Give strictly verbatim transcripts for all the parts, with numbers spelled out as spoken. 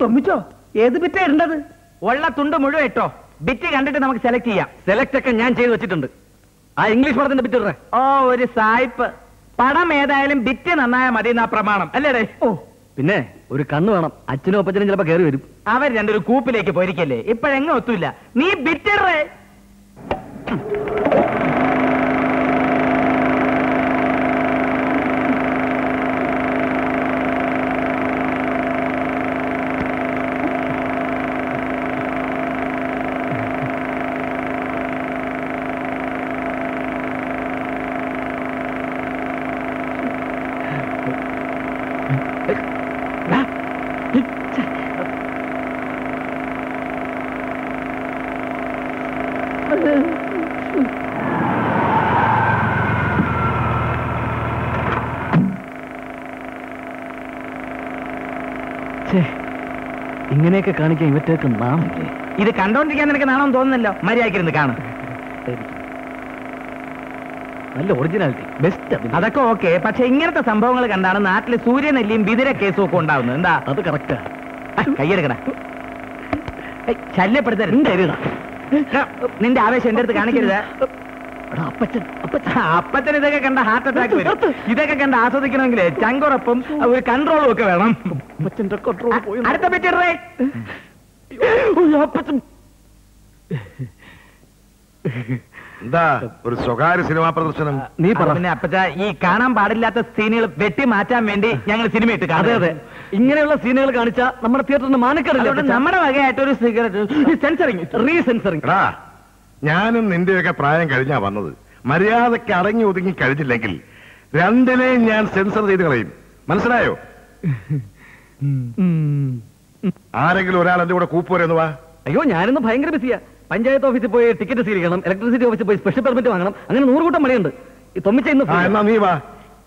Tomito, ഏത് bit ഇടണ്ടത്? ഉള്ള തുണ്ട് മുഴുവൻ ഇട്ടോ. ബിറ്റ് കണ്ടിട്ട് നമുക്ക് സെലക്ട് ചെയ്യാം. സെലക്ട് ഒക്കെ ഞാൻ ചെയ്തു വെച്ചിട്ടുണ്ട്. ആ ഇംഗ്ലീഷ് പടത്തിന്റെ ബിറ്റ് ഇടേ. ഓ ഒരു സായിപ്പ്. പടം ഏതായാലും ബിറ്റ് നന്നായാൽ മതി എന്നാ പ്രമാണം അല്ലേടേ? ഓ പിന്നെ ഒരു കണ്ണ് വേണം. അച്ഛനും അപ്പച്ചനും ചിലപ്പോ കയറി വരും. അവർ രണ്ടൊരു കൂപ്പിലേക്ക് പോയിരിക്കല്ലേ. ഇപ്പോഴെങ്ങും ഒത്തുമില്ല. നീ ബിറ്റ് ഇടേ. ഇങ്ങനെയൊക്കെ കാണിക്കാൻ ഇവറ്റേക്ക് നാമില്ലേ? ഇത് കണ്ടോണ്ടിരിക്കാൻ നിനക്ക് നാണം തോന്നുന്നല്ലോ. മര്യാദയ്ക്കിരുന്ന് കാണും. നല്ല ഒറിജിനാലിറ്റി, ബെസ്റ്റ്. അതൊക്കെ ഓക്കെ, പക്ഷെ ഇങ്ങനത്തെ സംഭവങ്ങൾ കണ്ടാണ് നാട്ടില് സൂര്യനെല്ലിയും ബിദിര കേസും ഒക്കെ ഉണ്ടാവുന്നത്. എന്താ അത് കറക്റ്റാ? കയ്യെടുക്കണ, ശല്യപ്പെടുത്തരുത്. നിന്റെ ആവേശം എന്റെ അടുത്ത് കാണിക്കരുത്. അപ്പച്ചൻ ഇതൊക്കെ കണ്ട ഹാർട്ട് അറ്റാക്ക് വരും. ഇതൊക്കെ കണ്ട് ആസ്വദിക്കണമെങ്കിൽ ചങ്കുറപ്പും ഒരു കൺട്രോളും ഒക്കെ വേണം. അടുത്ത പറ്റേ എന്താ ഒരു സ്വകാര്യ സിനിമാ പ്രദർശനം? നീ പറഞ്ഞ അപ്പച്ച, ഈ കാണാൻ പാടില്ലാത്ത സീനുകൾ വെട്ടി മാറ്റാൻ വേണ്ടി ഞങ്ങൾ സിനിമ ഇട്ട് കാണുന്നത്. ഇങ്ങനെയുള്ള സീനുകൾ കാണിച്ചാൽ നമ്മുടെ തിയേറ്ററിന് മാനക്കേടില്ല. നമ്മുടെ വകയായിട്ട് ഒരു സെൻസറിങ്, റീ സെൻസറിങ്. ഞാനും നിന്റെയൊക്കെ പ്രായം കഴിഞ്ഞാ വന്നത്. മര്യാദക്ക് അടങ്ങി ഒതുങ്ങി കഴിച്ചില്ലെങ്കിൽ രണ്ടിനെയും ഞാൻ സെൻസർ ചെയ്ത് കളയും. മനസ്സിലായോ? ആരെങ്കിലും ഒരാൾ എന്റെ കൂടെ കൂപ്പുവരെന്ന് വാ. അയ്യോ ഞാനൊന്ന് ഭയങ്കര ബിസിയാ. പഞ്ചായത്ത് ഓഫീസിൽ പോയി ടിക്കറ്റ് സ്വീകരിക്കണം, ഇലക്ട്രിസിറ്റി ഓഫീസിൽ പോയി സ്പെഷ്യൽ പെർമിറ്റ് വാങ്ങണം, അങ്ങനെ നൂറുകൂട്ടം മണിയുണ്ട്.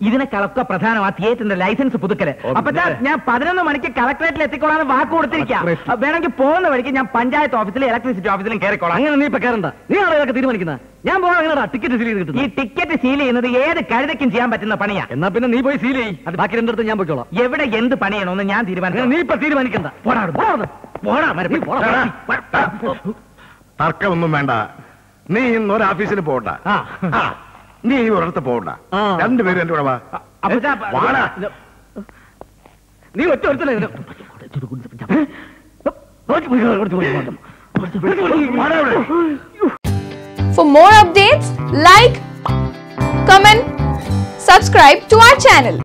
ഇതിനൊക്കെ പ്രധാനം ആ തിയേറ്ററിന്റെ ലൈസൻസ് പുതുക്കല്. അപ്പൊ ഞാൻ പതിനൊന്ന് മണിക്ക് കളക്ടറേറ്റിൽ എത്തിക്കോളാന്ന് വാക്ക് കൊടുത്തിരിക്കാം. വേണമെങ്കിൽ പോകുന്ന വഴിക്ക് ഞാൻ പഞ്ചായത്ത് ഓഫീസിലും ഇലക്ട്രിസിറ്റി ഓഫീസിലും കയറിക്കോളാം. അങ്ങനെ നീ ഇപ്പൊ കയറണ്ട. നീ ആളുകളൊക്കെ തീരുമാനിക്കുന്നത്. ഞാൻ പോകാൻ ടിക്കറ്റ് സീൽ ചെയ്തിട്ടുണ്ട്. ഈ ടിക്കറ്റ് സീൽ ചെയ്യുന്നത് ഏത് കഴുതയ്ക്കും ചെയ്യാൻ പറ്റുന്ന പണിയാ. എന്നാ പിന്നെ നീ പോയി സീൽ ചെയ്യും. അത് ബാക്കി രണ്ടിടത്ത് ഞാൻ പോയിക്കോളാം. എവിടെ എന്ത് പണിയാണോന്ന് ഞാൻ തീരുമാനിക്കണം. നീ ഇപ്പൊ തീരുമാനിക്കണ്ട. തർക്കമൊന്നും വേണ്ട. നീ ഇന്ന് ഒരു ഓഫീസിൽ പോകണ്ട, നീ ഈ ഒരിടത്ത് പോകണ്ട. രണ്ടുപേരും എന്റെ കൂടെ വാ. നീ ഒറ്റ For more updates, like, comment, subscribe to our channel.